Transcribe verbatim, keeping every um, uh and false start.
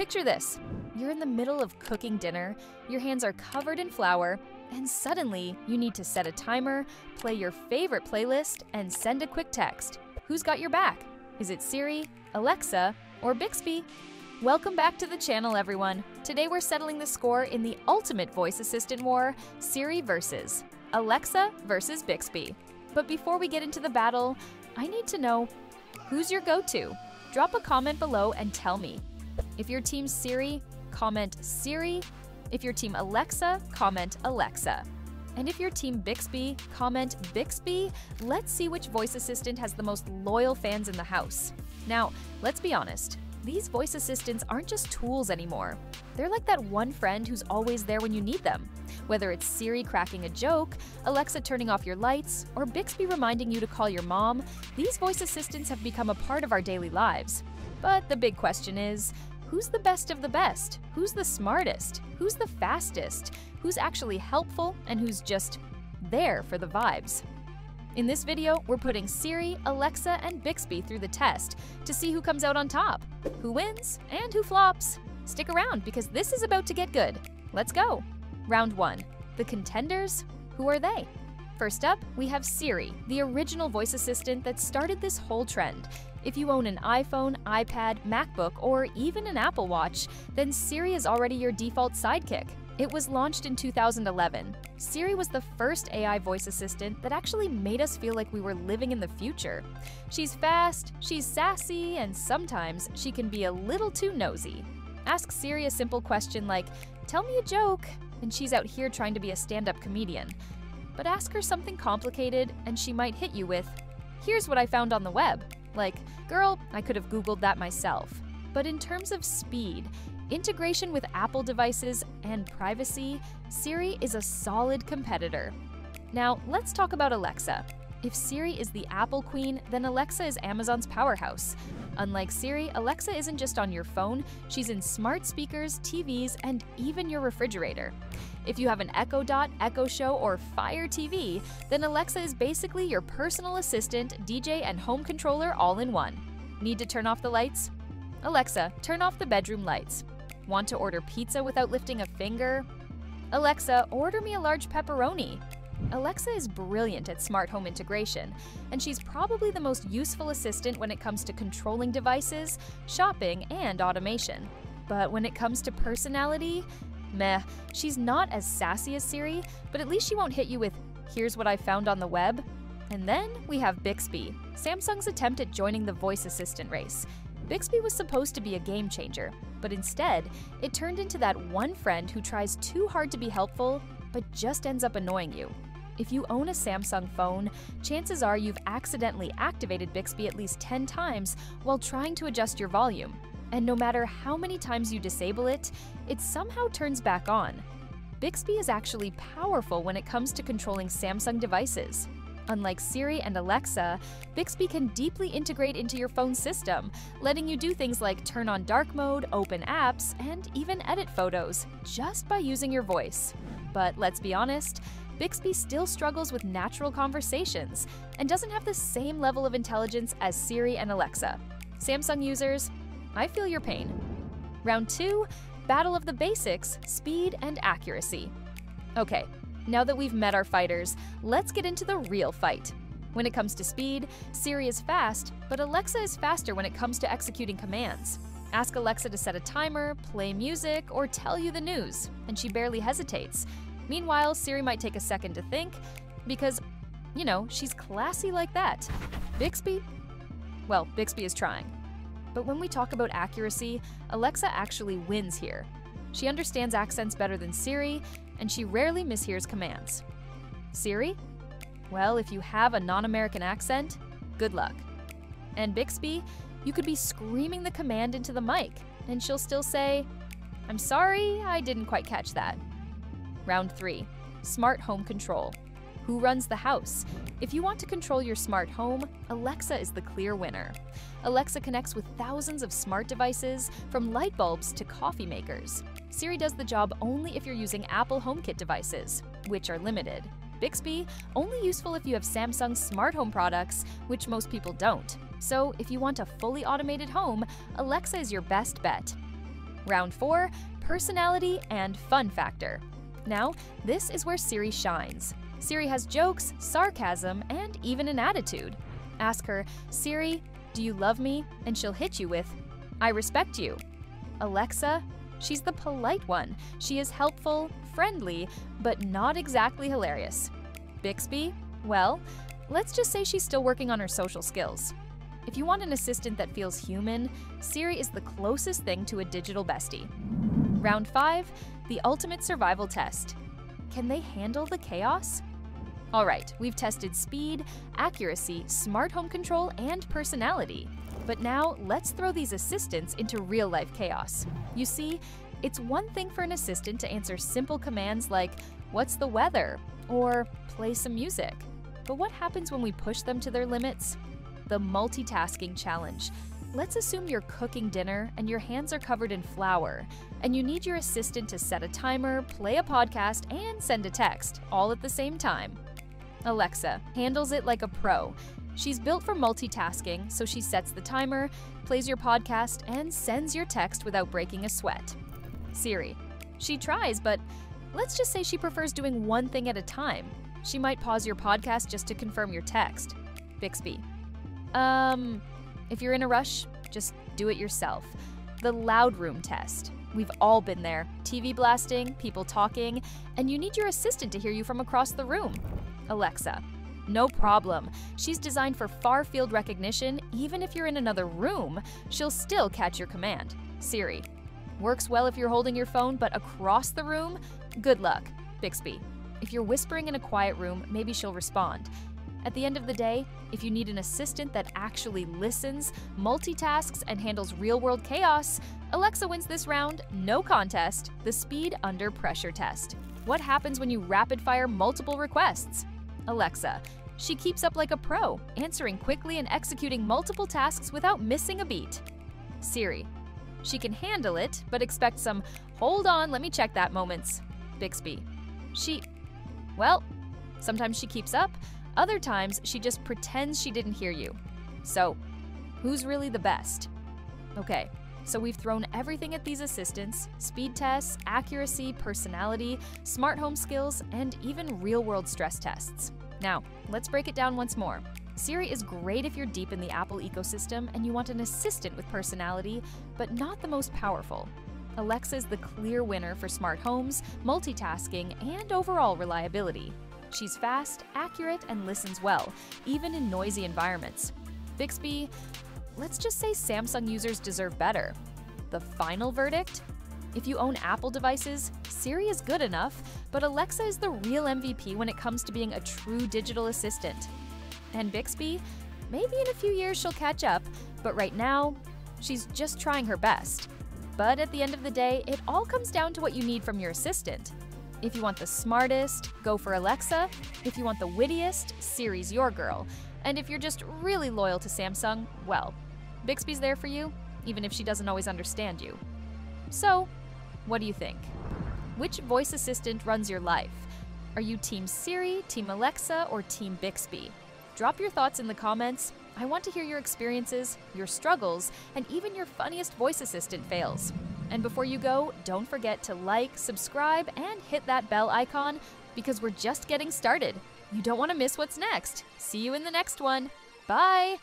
Picture this. You're in the middle of cooking dinner, your hands are covered in flour, and suddenly you need to set a timer, play your favorite playlist, and send a quick text. Who's got your back? Is it Siri, Alexa, or Bixby? Welcome back to the channel, everyone. Today we're settling the score in the ultimate voice assistant war, Siri versus Alexa versus Bixby. But before we get into the battle, I need to know, who's your go-to? Drop a comment below and tell me. If your team's Siri, comment Siri. If your team Alexa, comment Alexa. And if your team Bixby, comment Bixby. Let's see which voice assistant has the most loyal fans in the house. Now, let's be honest. These voice assistants aren't just tools anymore. They're like that one friend who's always there when you need them. Whether it's Siri cracking a joke, Alexa turning off your lights, or Bixby reminding you to call your mom, these voice assistants have become a part of our daily lives. But the big question is, who's the best of the best? Who's the smartest? Who's the fastest? Who's actually helpful and who's just there for the vibes? In this video, we're putting Siri, Alexa, and Bixby through the test to see who comes out on top, who wins, and who flops. Stick around because this is about to get good. Let's go. Round one, the contenders, who are they? First up, we have Siri, the original voice assistant that started this whole trend. If you own an iPhone, iPad, MacBook, or even an Apple Watch, then Siri is already your default sidekick. It was launched in two thousand eleven. Siri was the first A I voice assistant that actually made us feel like we were living in the future. She's fast, she's sassy, and sometimes she can be a little too nosy. Ask Siri a simple question like, "Tell me a joke," and she's out here trying to be a stand-up comedian. But ask her something complicated, and she might hit you with, "Here's what I found on the web." Like, girl, I could have Googled that myself. But in terms of speed, integration with Apple devices, and privacy, Siri is a solid competitor. Now, let's talk about Alexa. If Siri is the Apple queen, then Alexa is Amazon's powerhouse. Unlike Siri, Alexa isn't just on your phone, she's in smart speakers, T Vs, and even your refrigerator. If you have an Echo Dot, Echo Show, or Fire T V, then Alexa is basically your personal assistant, D J, and home controller all in one. Need to turn off the lights? Alexa, turn off the bedroom lights. Want to order pizza without lifting a finger? Alexa, order me a large pepperoni. Alexa is brilliant at smart home integration, and she's probably the most useful assistant when it comes to controlling devices, shopping, and automation. But when it comes to personality, meh, she's not as sassy as Siri, but at least she won't hit you with, "Here's what I found on the web." And then we have Bixby, Samsung's attempt at joining the voice assistant race. Bixby was supposed to be a game changer, but instead, it turned into that one friend who tries too hard to be helpful, but just ends up annoying you. If you own a Samsung phone, chances are you've accidentally activated Bixby at least ten times while trying to adjust your volume. And no matter how many times you disable it, it somehow turns back on. Bixby is actually powerful when it comes to controlling Samsung devices. Unlike Siri and Alexa, Bixby can deeply integrate into your phone system, letting you do things like turn on dark mode, open apps, and even edit photos, just by using your voice. But let's be honest, Bixby still struggles with natural conversations and doesn't have the same level of intelligence as Siri and Alexa. Samsung users, I feel your pain. Round two, battle of the basics, speed and accuracy. Okay, now that we've met our fighters, let's get into the real fight. When it comes to speed, Siri is fast, but Alexa is faster when it comes to executing commands. Ask Alexa to set a timer, play music, or tell you the news, and she barely hesitates. Meanwhile, Siri might take a second to think because, you know, she's classy like that. Bixby? Well, Bixby is trying. But when we talk about accuracy, Alexa actually wins here. She understands accents better than Siri, and she rarely mishears commands. Siri? Well, if you have a non-American accent, good luck. And Bixby? You could be screaming the command into the mic, and she'll still say, "I'm sorry, I didn't quite catch that." Round three, smart home control. Who runs the house? If you want to control your smart home, Alexa is the clear winner. Alexa connects with thousands of smart devices, from light bulbs to coffee makers. Siri does the job only if you're using Apple HomeKit devices, which are limited. Bixby, only useful if you have Samsung smart home products, which most people don't. So if you want a fully automated home, Alexa is your best bet. Round four, personality and fun factor. Now, this is where Siri shines. Siri has jokes, sarcasm, and even an attitude. Ask her, "Siri, do you love me?" And she'll hit you with, "I respect you." Alexa, she's the polite one. She is helpful, friendly, but not exactly hilarious. Bixby, well, let's just say she's still working on her social skills. If you want an assistant that feels human, Siri is the closest thing to a digital bestie. Round five, the ultimate survival test. Can they handle the chaos? All right, we've tested speed, accuracy, smart home control, and personality. But now let's throw these assistants into real-life chaos. You see, it's one thing for an assistant to answer simple commands like, "What's the weather?" or "Play some music." But what happens when we push them to their limits? The multitasking challenge. Let's assume you're cooking dinner and your hands are covered in flour, and you need your assistant to set a timer, play a podcast, and send a text, all at the same time. Alexa handles it like a pro. She's built for multitasking, so she sets the timer, plays your podcast, and sends your text without breaking a sweat. Siri, she tries, but let's just say she prefers doing one thing at a time. She might pause your podcast just to confirm your text. Bixby, um... if you're in a rush, just do it yourself. The loud room test. We've all been there. T V blasting, people talking, and you need your assistant to hear you from across the room. Alexa, no problem. She's designed for far-field recognition. Even if you're in another room, she'll still catch your command. Siri, works well if you're holding your phone, but across the room, good luck. Bixby, if you're whispering in a quiet room, maybe she'll respond. At the end of the day, if you need an assistant that actually listens, multitasks, and handles real-world chaos, Alexa wins this round, no contest, the speed under pressure test. What happens when you rapid-fire multiple requests? Alexa, she keeps up like a pro, answering quickly and executing multiple tasks without missing a beat. Siri, she can handle it, but expect some "hold on, let me check that" moments. Bixby, she, well, sometimes she keeps up, other times, she just pretends she didn't hear you. So, who's really the best? Okay, so we've thrown everything at these assistants: speed tests, accuracy, personality, smart home skills, and even real-world stress tests. Now, let's break it down once more. Siri is great if you're deep in the Apple ecosystem and you want an assistant with personality, but not the most powerful. Alexa is the clear winner for smart homes, multitasking, and overall reliability. She's fast, accurate, and listens well, even in noisy environments. Bixby, let's just say Samsung users deserve better. The final verdict? If you own Apple devices, Siri is good enough, but Alexa is the real M V P when it comes to being a true digital assistant. And Bixby, maybe in a few years she'll catch up, but right now, she's just trying her best. But at the end of the day, it all comes down to what you need from your assistant. If you want the smartest, go for Alexa. If you want the wittiest, Siri's your girl. And if you're just really loyal to Samsung, well, Bixby's there for you, even if she doesn't always understand you. So, what do you think? Which voice assistant runs your life? Are you Team Siri, Team Alexa, or Team Bixby? Drop your thoughts in the comments. I want to hear your experiences, your struggles, and even your funniest voice assistant fails. And before you go, don't forget to like, subscribe, and hit that bell icon, because we're just getting started. You don't want to miss what's next. See you in the next one. Bye!